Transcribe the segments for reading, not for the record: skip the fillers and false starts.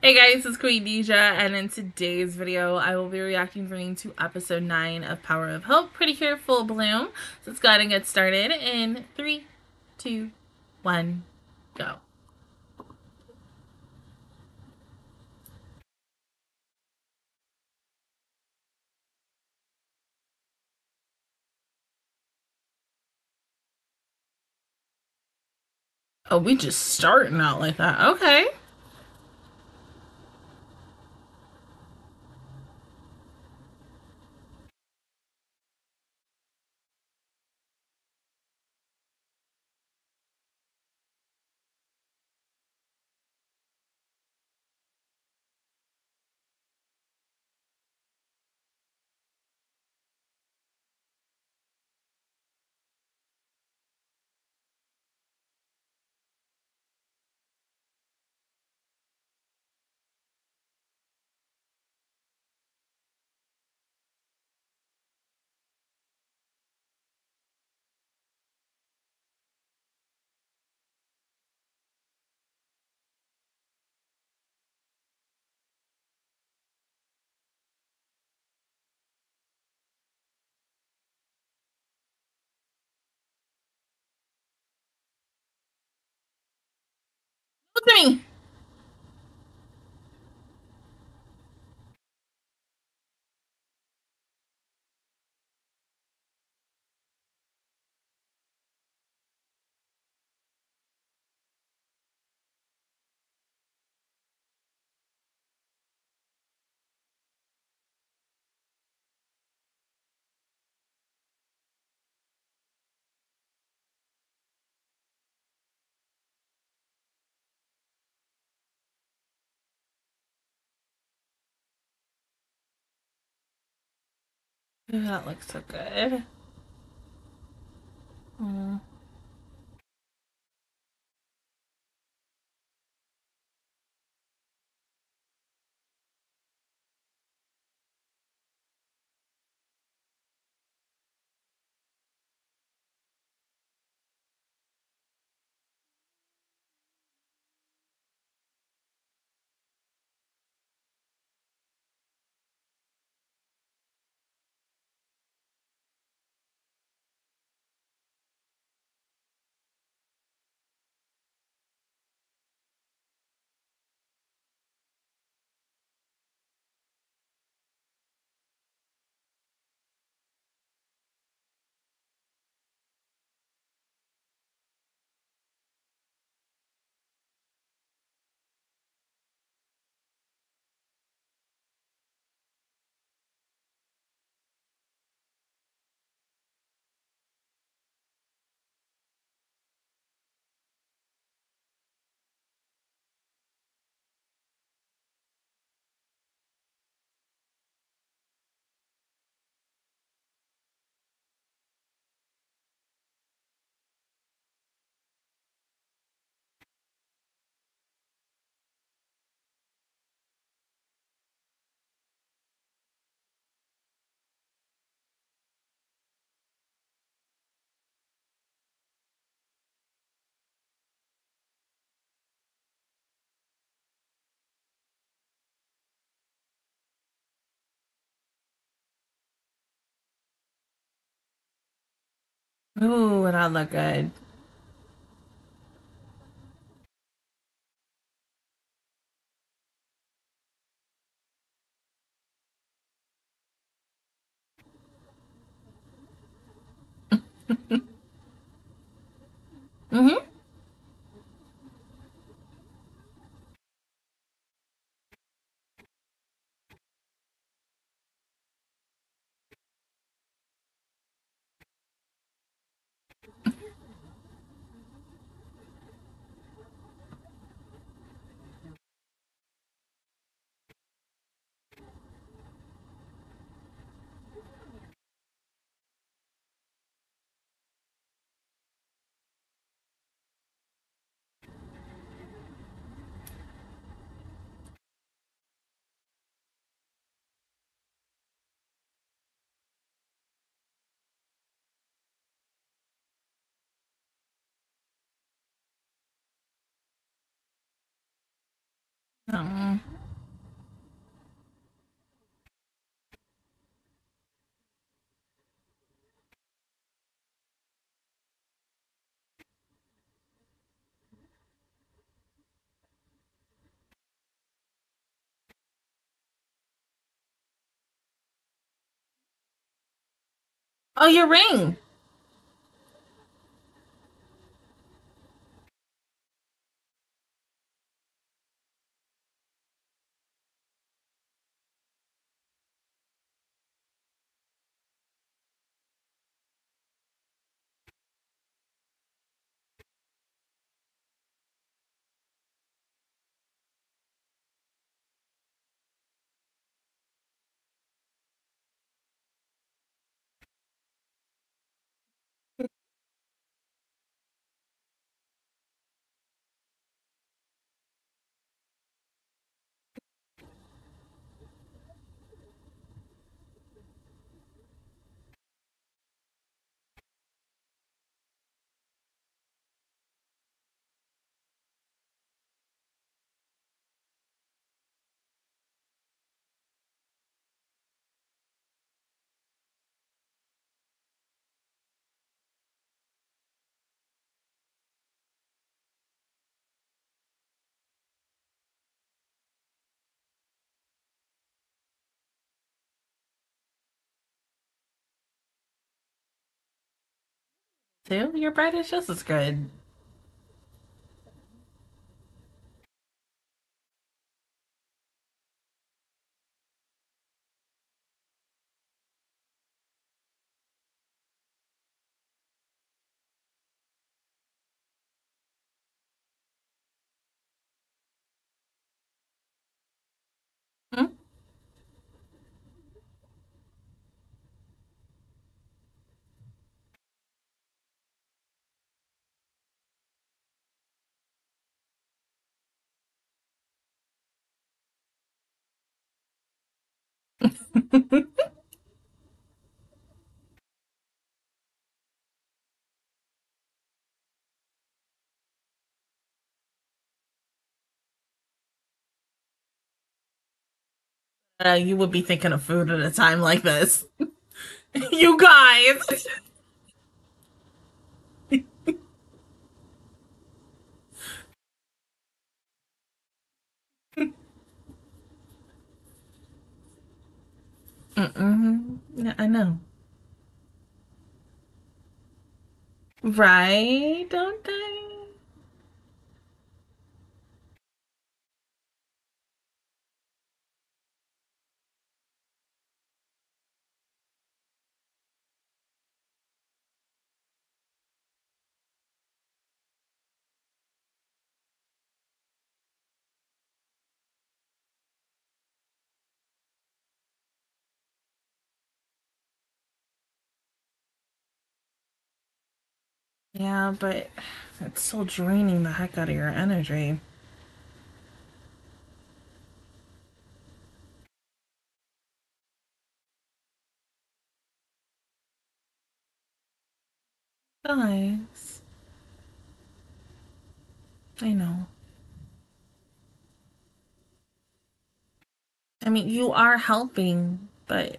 Hey guys, it's Queendija, and in today's video, I will be reacting to episode 9 of Power of Hope, Pretty Cure Full Bloom. So let's go ahead and get started in 3, 2, 1, go. Oh, we just starting out like that. Okay. Look at me. Ooh, that looks so good. Aww. Ooh, and I look good. Mm-hmm. Oh, your ring. Your bride is just as good. You would be thinking of food at a time like this. You guys. Yeah, I know. Right, don't they? Yeah, but it's still draining the heck out of your energy. Guys. I know. I mean, you are helping, but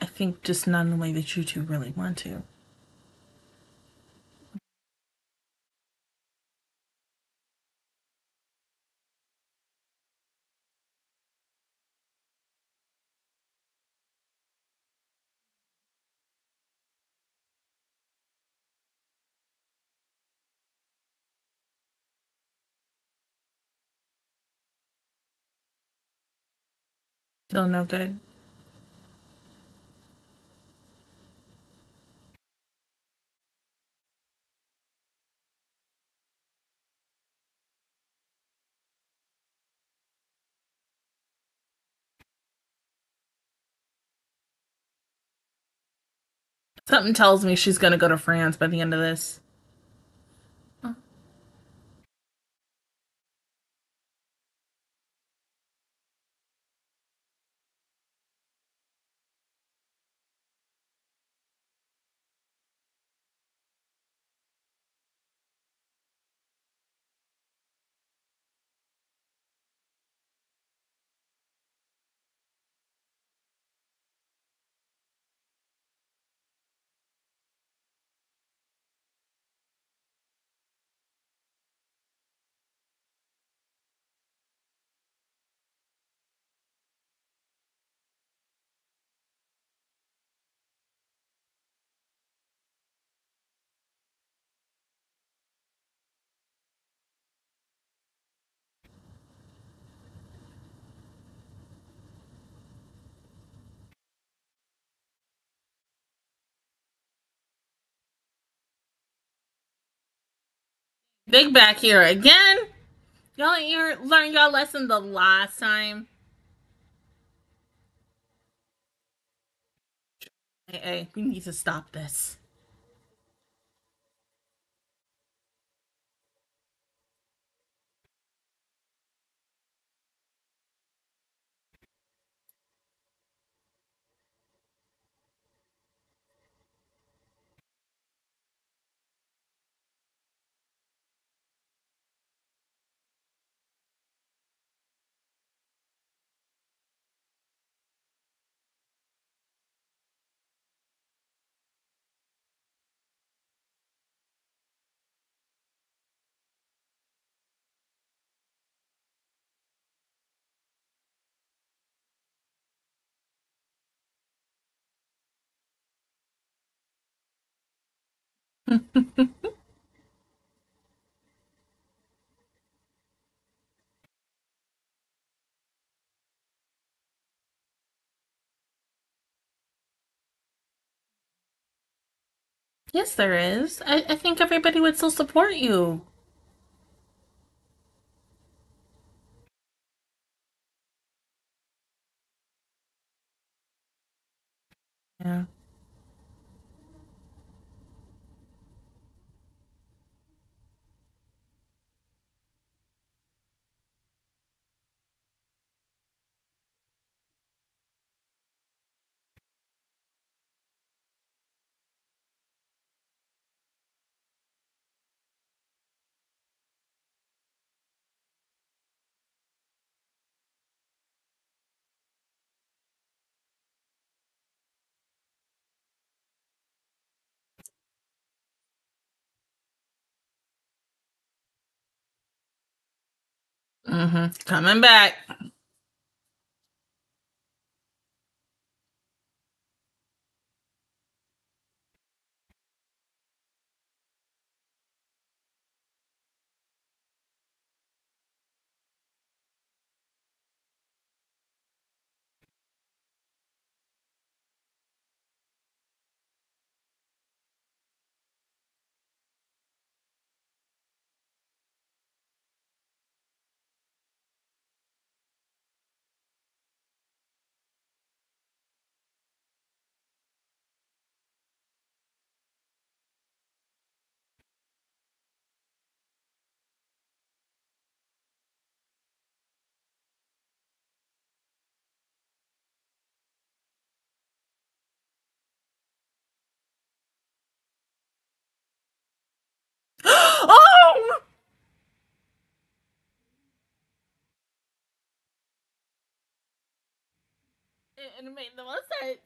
I think just not in the way that you two really want to. Still no good. Something tells me she's gonna go to France by the end of this. Big back here again. Y'all learned y'all lesson the last time. Hey, we need to stop this. Yes, there is. I think everybody would still support you. Yeah. Coming back. And it made the most sense.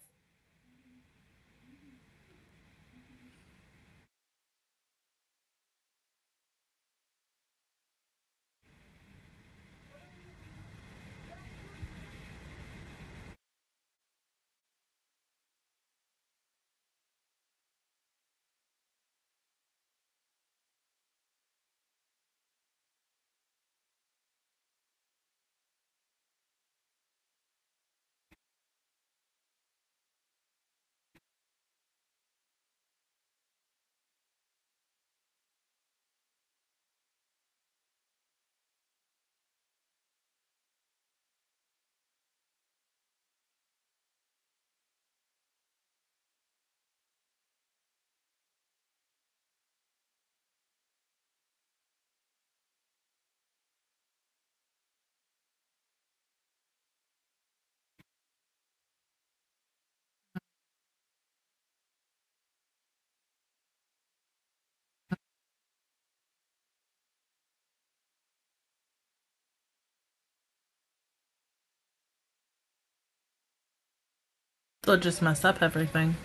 They'll just mess up everything.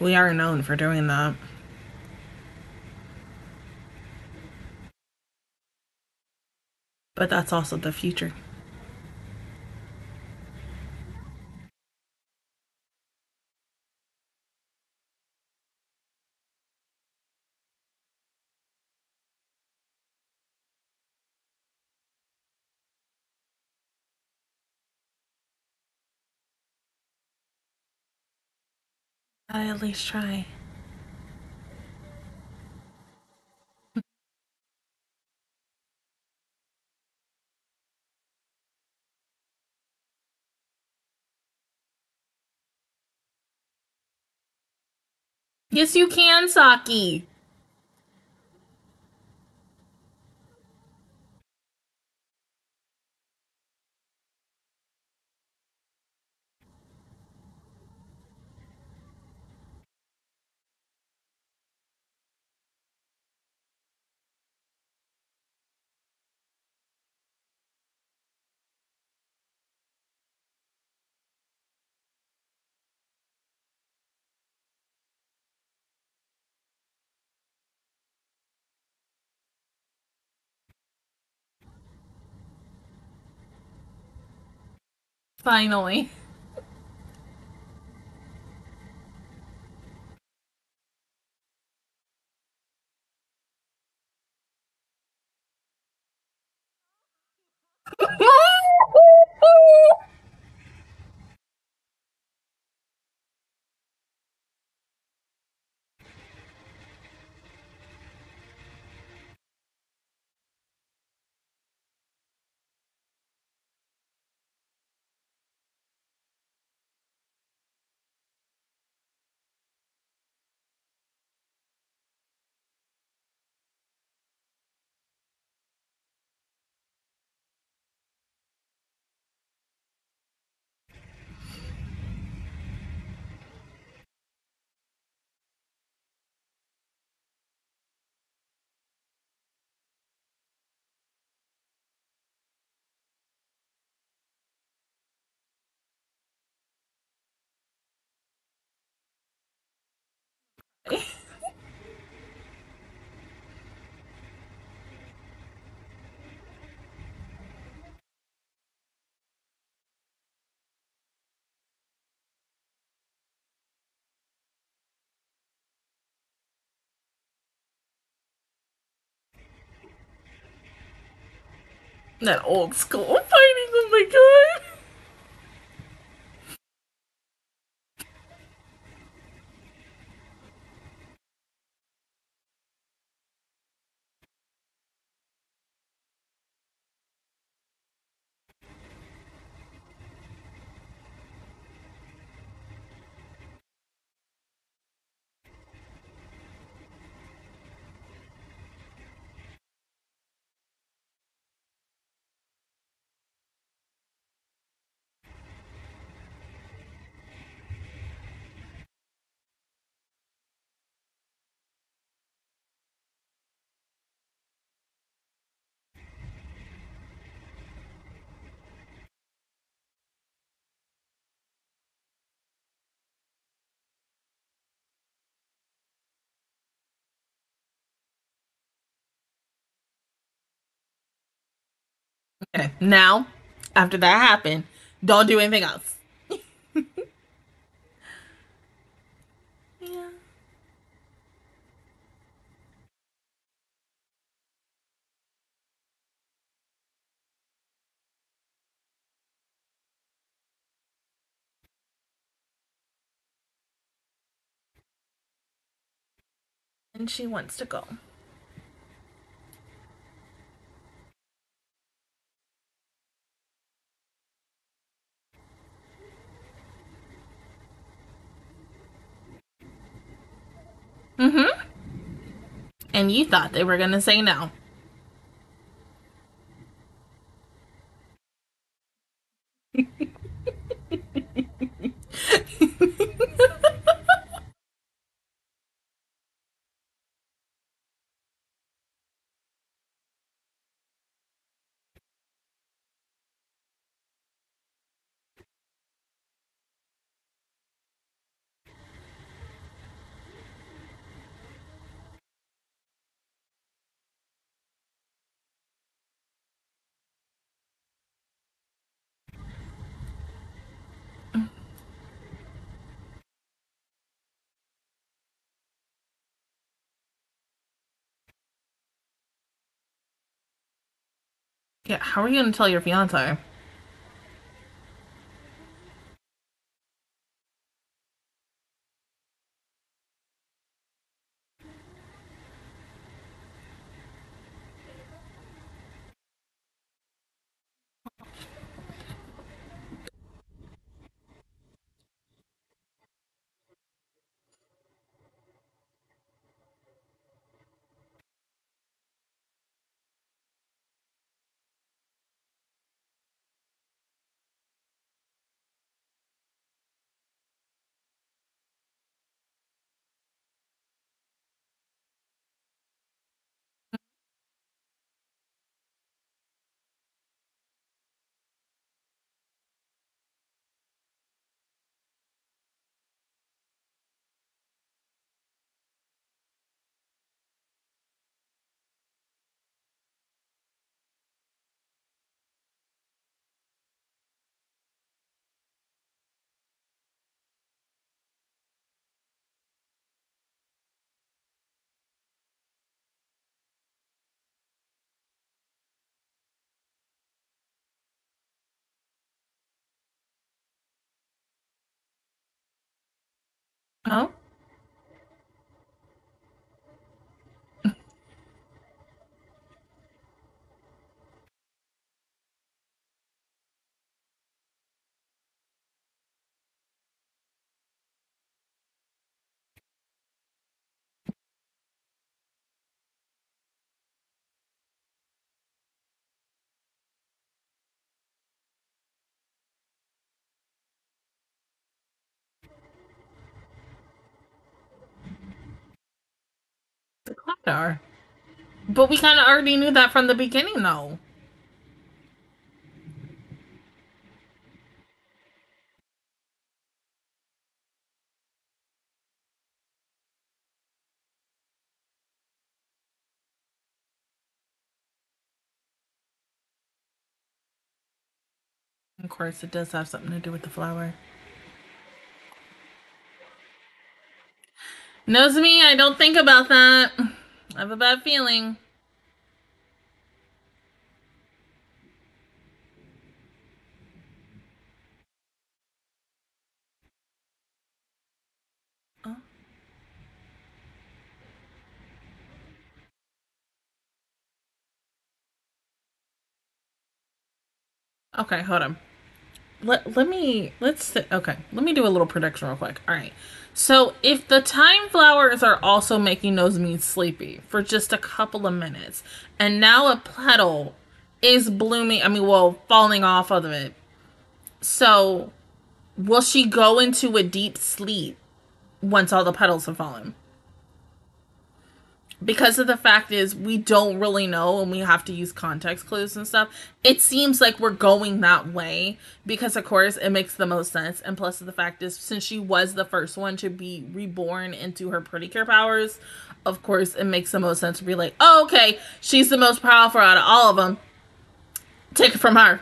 We are known for doing that. But that's also the future. I at least try. Yes, you can, Saki. Finally. That old school fighting, oh my god! Okay, now, after that happened, don't do anything else. Yeah. And she wants to go. And you thought they were gonna say no. Yeah, how are you gonna tell your fiance? Huh? Are. But we kind of already knew that from the beginning, though. Of course, it does have something to do with the flower. Knows me, I don't think about that. I have a bad feeling. Okay, hold on. Let me do a little prediction real quick. All right. So if the time flowers are also making Nozomi sleepy for just a couple of minutes, and now a petal is blooming, falling off of it. So will she go into a deep sleep once all the petals have fallen? Because of the fact is we don't really know, and we have to use context clues and stuff. It seems like we're going that way because, of course, it makes the most sense. And plus the fact is, since she was the first one to be reborn into her pretty cure powers, of course, it makes the most sense to be like, oh, okay, she's the most powerful out of all of them. Take it from her.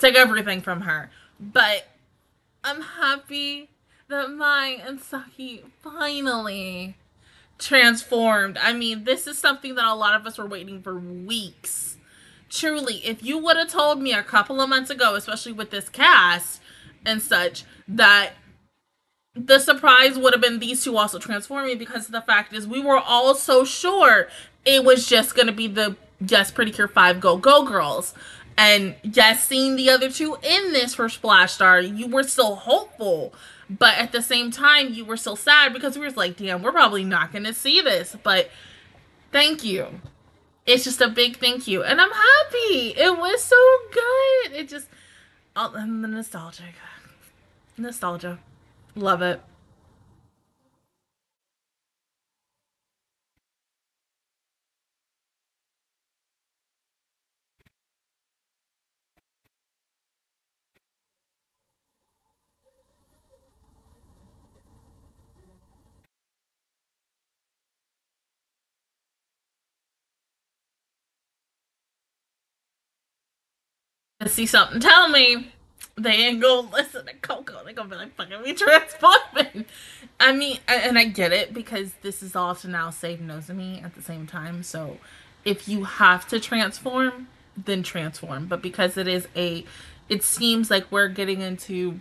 Take everything from her. But I'm happy that Mai and Saki finally transformed. I mean, this is something that a lot of us were waiting for weeks. Truly, if you would have told me a couple of months ago, especially with this cast and such, that the surprise would have been these two also transforming, because the fact is we were all so sure it was just going to be the, yes, Pretty Cure 5 Go Go girls. And yes, seeing the other two in this for Splash Star, you were still hopeful. But at the same time, you were still sad because we were like, damn, we're probably not going to see this. But thank you. It's just a big thank you. And I'm happy. It was so good. It just, all the nostalgia. Nostalgia. Love it. See something, tell me they ain't gonna listen to Coco. They're gonna be like, fucking we transforming. I mean, and I get it, because this is all to now save Nozomi at the same time. So if you have to transform, then transform. But because it is a, it seems like we're getting into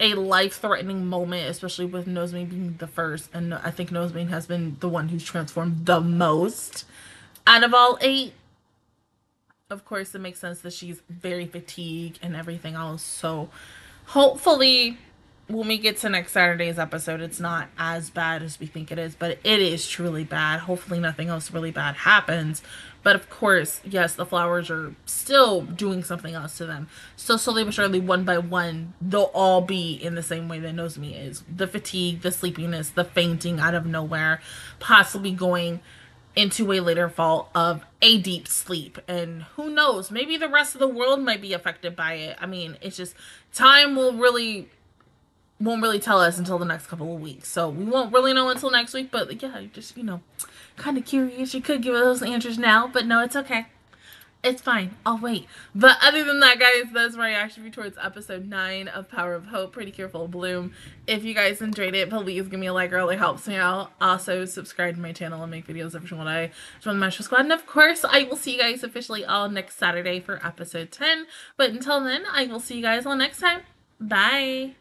a life-threatening moment, especially with Nozomi being the first, and I think Nozomi has been the one who's transformed the most out of all 8. Of course, it makes sense that she's very fatigued and everything else. So hopefully when we get to next Saturday's episode, it's not as bad as we think it is, but it is truly bad. Hopefully nothing else really bad happens. But of course, yes, the flowers are still doing something else to them. So slowly but surely, one by one, they'll all be in the same way that Nozomi is. The fatigue, the sleepiness, the fainting out of nowhere, possibly going into a later fall of a deep sleep. And who knows, maybe the rest of the world might be affected by it. I mean, it's just, time will really, won't really tell us until the next couple of weeks. So we won't really know until next week, but yeah, just, you know, kind of curious. You could give us those answers now, but no, it's okay. It's fine. I'll wait. But other than that, guys, that's my reaction review towards episode 9 of Power of Hope, Pretty Cure Full Bloom. If you guys enjoyed it, please give me a like. It really helps me out. Also, subscribe to my channel and make videos every single day. Join the Mashup Squad. And of course, I will see you guys officially all next Saturday for episode 10. But until then, I will see you guys all next time. Bye.